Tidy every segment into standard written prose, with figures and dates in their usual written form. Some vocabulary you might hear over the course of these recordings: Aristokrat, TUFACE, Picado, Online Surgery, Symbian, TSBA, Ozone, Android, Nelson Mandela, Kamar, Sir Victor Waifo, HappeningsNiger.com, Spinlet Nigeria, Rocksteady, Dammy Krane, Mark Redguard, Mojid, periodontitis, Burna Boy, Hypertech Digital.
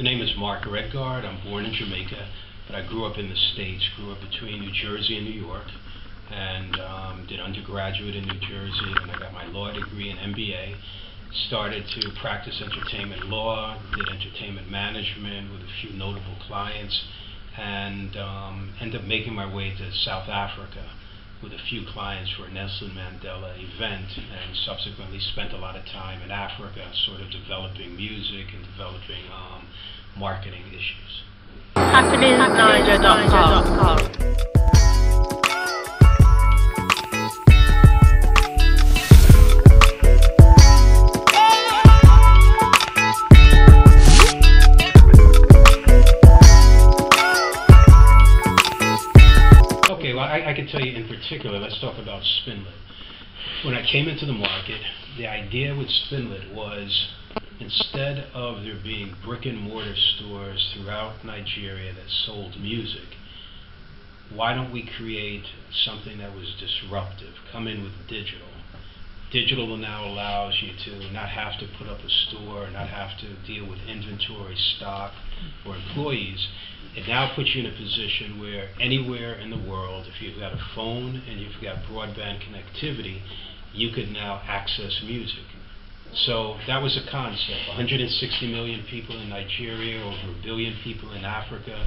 The name is Mark Redguard. I'm born in Jamaica, but I grew up in the States, grew up between New Jersey and New York, and did undergraduate in New Jersey, and I got my law degree and MBA. Started to practice entertainment law, did entertainment management with a few notable clients, and ended up making my way to South Africa with a few clients for a Nelson Mandela event, and subsequently spent a lot of time in Africa sort of developing music and developing marketing issues. HappeningsNiger.com. I can tell you in particular, let's talk about Spinlet. When I came into the market, the idea with Spinlet was, instead of there being brick and mortar stores throughout Nigeria that sold music, why don't we create something that was disruptive? Come in with digital. Digital now allows you to not have to put up a store, not have to deal with inventory, stock, or employees. It now puts you in a position where anywhere in the world, if you've got a phone and you've got broadband connectivity, you could now access music. So that was a concept. 160 million people in Nigeria, over a billion people in Africa.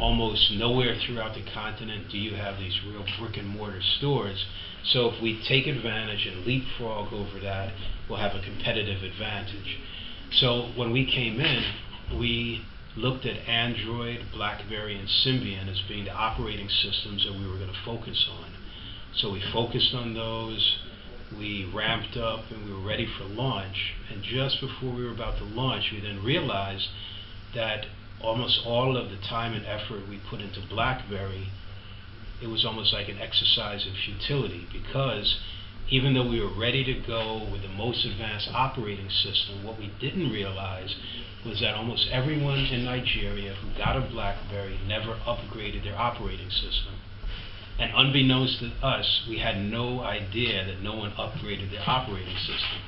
Almost nowhere throughout the continent do you have these real brick and mortar stores. So if we take advantage and leapfrog over that, we'll have a competitive advantage. So when we came in, we looked at Android, BlackBerry, and Symbian as being the operating systems that we were going to focus on. So we focused on those, we ramped up, and we were ready for launch. And just before we were about to launch, we then realized that almost all of the time and effort we put into BlackBerry, it was almost like an exercise in futility, because even though we were ready to go with the most advanced operating system, what we didn't realize was that almost everyone in Nigeria who got a BlackBerry never upgraded their operating system. And unbeknownst to us, we had no idea that no one upgraded their operating system.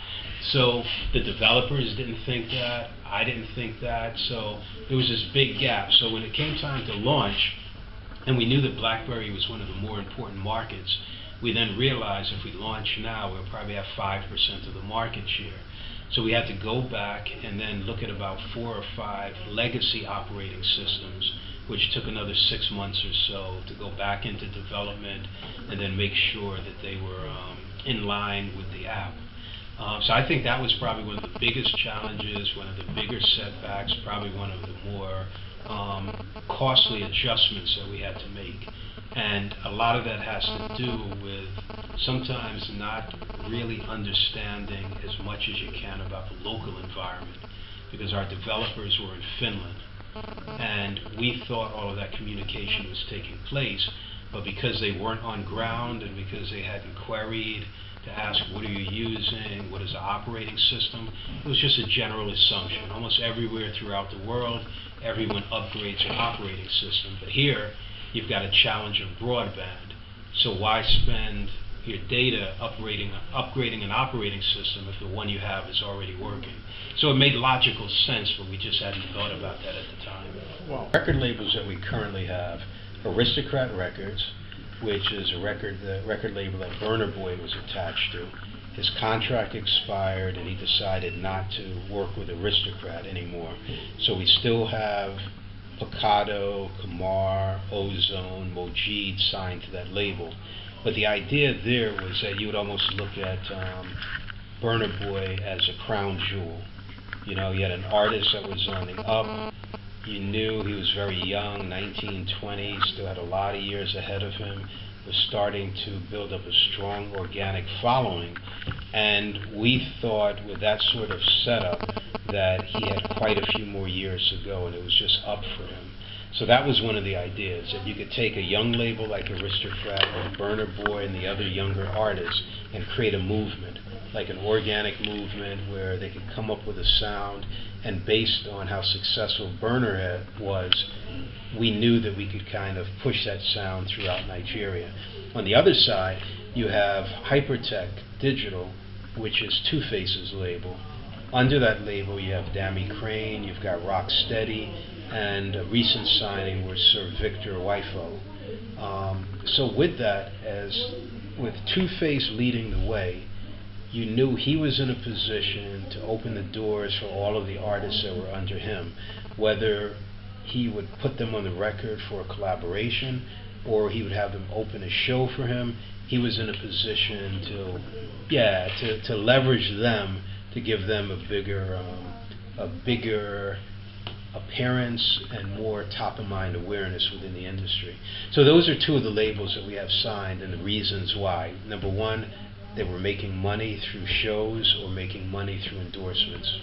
So the developers didn't think that, I didn't think that, so there was this big gap. So when it came time to launch, and we knew that BlackBerry was one of the more important markets, we then realized if we launch now, we'll probably have 5% of the market share. So we had to go back and then look at about 4 or 5 legacy operating systems, which took another 6 months or so to go back into development and then make sure that they were in line with the app. So I think that was probably one of the biggest challenges, one of the bigger setbacks, probably one of the more costly adjustments that we had to make. And a lot of that has to do with sometimes not really understanding as much as you can about the local environment, because our developers were in Finland and we thought all of that communication was taking place, but because they weren't on ground and because they hadn't queried to ask what are you using, what is the operating system, it was just a general assumption. Almost everywhere throughout the world, everyone upgrades their operating system, but here you've got a challenge of broadband. So why spend your data upgrading an operating system if the one you have is already working? So it made logical sense, but we just hadn't thought about that at the time. Well, record labels that we currently have, Aristokrat Records, which is a record label that Burna Boy was attached to. His contract expired and he decided not to work with Aristokrat anymore. So we still have Picado, Kamar, Ozone, Mojid signed to that label. But the idea there was that you would almost look at Burna Boy as a crown jewel. You know, you had an artist that was on the up. You knew he was very young, 19, 20, still had a lot of years ahead of him, was starting to build up a strong organic following. And we thought with that sort of setup that he had quite a few more years to go, and it was just up for him. So that was one of the ideas, that you could take a young label like Aristokrat or Burna Boy and the other younger artists and create a movement, like an organic movement where they could come up with a sound, and based on how successful Burna was, we knew that we could kind of push that sound throughout Nigeria. On the other side, you have Hypertech Digital, which is Two Face's label. Under that label you have Dammy Krane, you've got Rocksteady, and a recent signing was Sir Victor Waifo. So with that, as with Two-Face leading the way, you knew he was in a position to open the doors for all of the artists that were under him, whether he would put them on the record for a collaboration or he would have them open a show for him. He was in a position to leverage them, to give them a bigger appearance and more top-of-mind awareness within the industry. So those are two of the labels that we have signed and the reasons why. Number one, they were making money through shows or making money through endorsements.